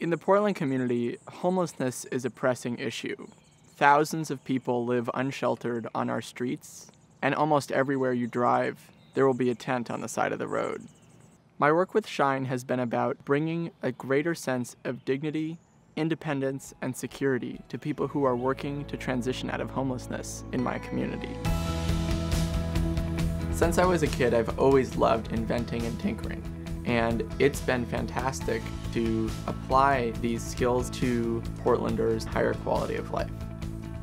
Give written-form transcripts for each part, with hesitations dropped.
In the Portland community, homelessness is a pressing issue. Thousands of people live unsheltered on our streets, and almost everywhere you drive, there will be a tent on the side of the road. My work with Shine has been about bringing a greater sense of dignity, independence, and security to people who are working to transition out of homelessness in my community. Since I was a kid, I've always loved inventing and tinkering. And it's been fantastic to apply these skills to Portlanders' higher quality of life.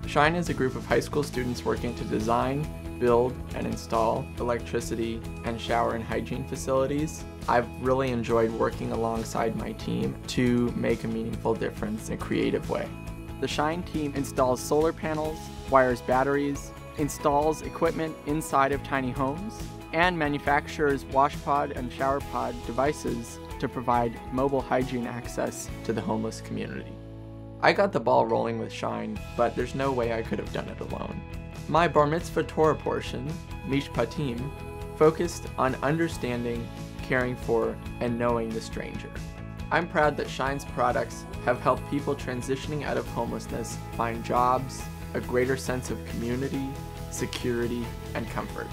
Shine is a group of high school students working to design, build, and install electricity and shower and hygiene facilities. I've really enjoyed working alongside my team to make a meaningful difference in a creative way. The Shine team installs solar panels, wires batteries, installs equipment inside of tiny homes, and manufactures WashPod and ShowerPod devices to provide mobile hygiene access to the homeless community. I got the ball rolling with Shine, but there's no way I could have done it alone. My Bar Mitzvah Torah portion, Mishpatim, focused on understanding, caring for, and knowing the stranger. I'm proud that Shine's products have helped people transitioning out of homelessness find jobs, a greater sense of community, security, and comfort.